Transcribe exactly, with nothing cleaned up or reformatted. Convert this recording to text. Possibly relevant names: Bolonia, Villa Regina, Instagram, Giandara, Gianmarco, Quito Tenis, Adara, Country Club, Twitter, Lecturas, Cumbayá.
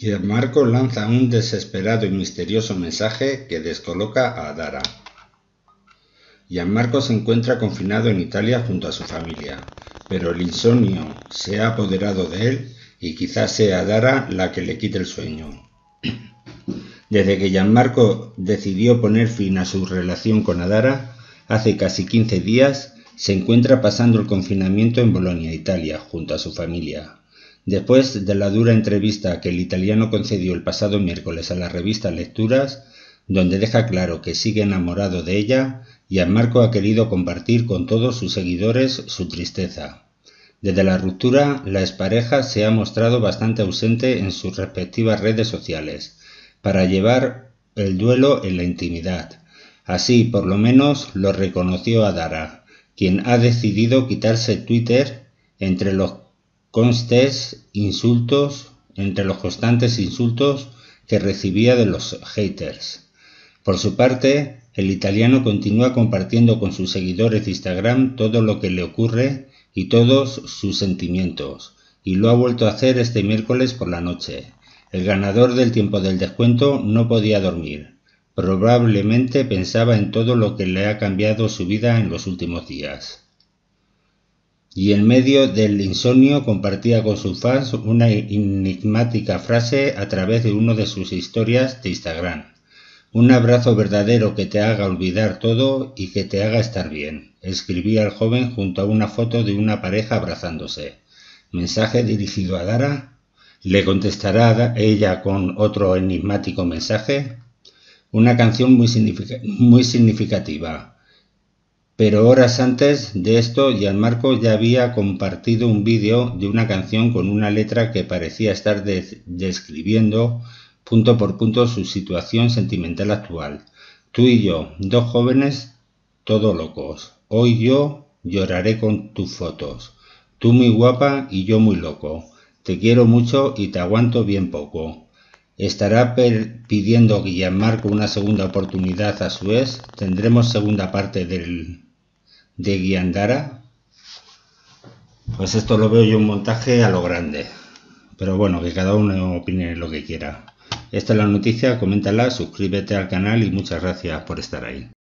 Gianmarco lanza un desesperado y misterioso mensaje que descoloca a Adara. Gianmarco se encuentra confinado en Italia junto a su familia, pero el insomnio se ha apoderado de él y quizás sea Adara la que le quite el sueño. Desde que Gianmarco decidió poner fin a su relación con Adara, hace casi quince días se encuentra pasando el confinamiento en Bolonia, Italia, junto a su familia. Después de la dura entrevista que el italiano concedió el pasado miércoles a la revista Lecturas, donde deja claro que sigue enamorado de ella, Gianmarco ha querido compartir con todos sus seguidores su tristeza. Desde la ruptura, la expareja se ha mostrado bastante ausente en sus respectivas redes sociales, para llevar el duelo en la intimidad. Así, por lo menos, lo reconoció Adara, quien ha decidido quitarse Twitter entre los constantes insultos, entre los constantes insultos que recibía de los haters. Por su parte, el italiano continúa compartiendo con sus seguidores de Instagram todo lo que le ocurre y todos sus sentimientos, y lo ha vuelto a hacer este miércoles por la noche. El ganador del tiempo del descuento no podía dormir. Probablemente pensaba en todo lo que le ha cambiado su vida en los últimos días. Y en medio del insomnio compartía con sus fans una enigmática frase a través de una de sus historias de Instagram. Un abrazo verdadero que te haga olvidar todo y que te haga estar bien, escribía el joven junto a una foto de una pareja abrazándose. Mensaje dirigido a Adara. ¿Le contestará ella con otro enigmático mensaje? Una canción muy, signific- muy significativa. Pero horas antes de esto, Gianmarco ya había compartido un vídeo de una canción con una letra que parecía estar de- describiendo punto por punto su situación sentimental actual. Tú y yo, dos jóvenes, todo locos. Hoy yo lloraré con tus fotos. Tú muy guapa y yo muy loco. Te quiero mucho y te aguanto bien poco. ¿Estará pidiendo Gianmarco una segunda oportunidad a su ex? ¿Tendremos segunda parte del... de Giandara? Pues esto lo veo yo un montaje a lo grande. Pero bueno, que cada uno opine lo que quiera. Esta es la noticia, coméntala, suscríbete al canal y muchas gracias por estar ahí.